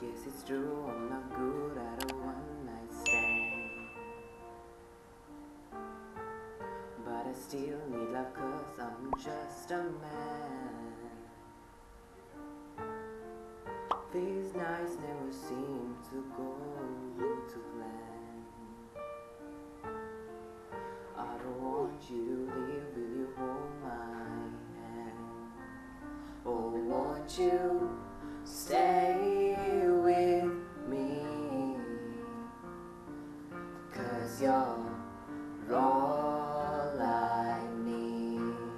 guess it's true, I'm not good at a one-night stand, but I still need love 'cause I'm just a man. These nights never seem to go to plan. I don't want you to leave, will you hold my hand? Oh, won't you stay with me? 'Cause you're all I need.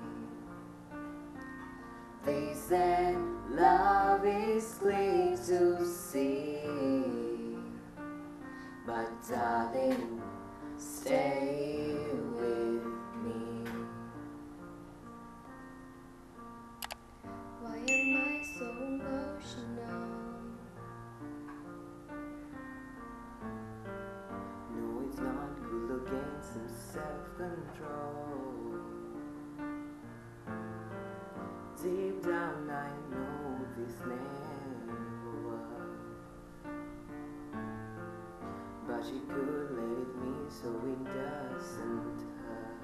They said love is clear to see, but darling, stay with me. Why am I so emotional? No, it's not good, gain some self-control. Deep down I know this never was, but she could let it be so it doesn't hurt.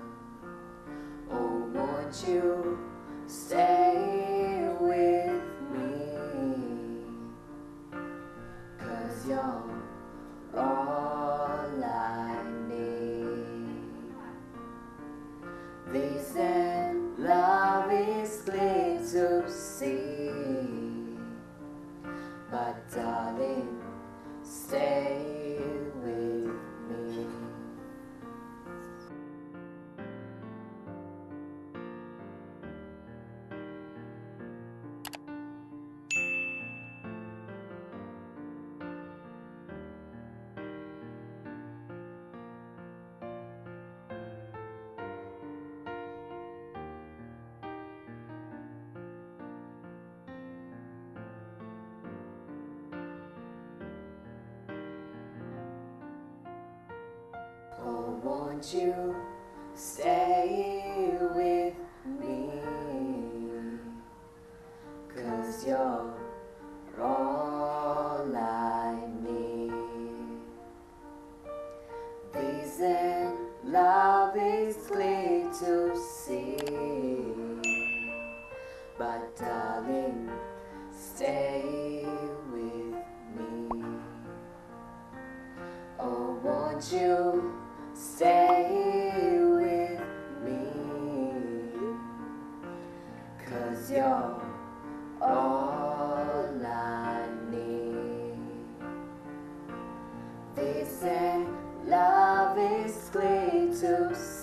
Oh, won't you stay with me? 'Cause you're all I need. They said love is clear to see, but darling, stay with me. Oh, won't you stay with me? 'Cause you're all I need. They said love is clear to see, but darling, stay with me. Oh, won't you stay with me? 'Cause you're all I need. They say love is clear to see,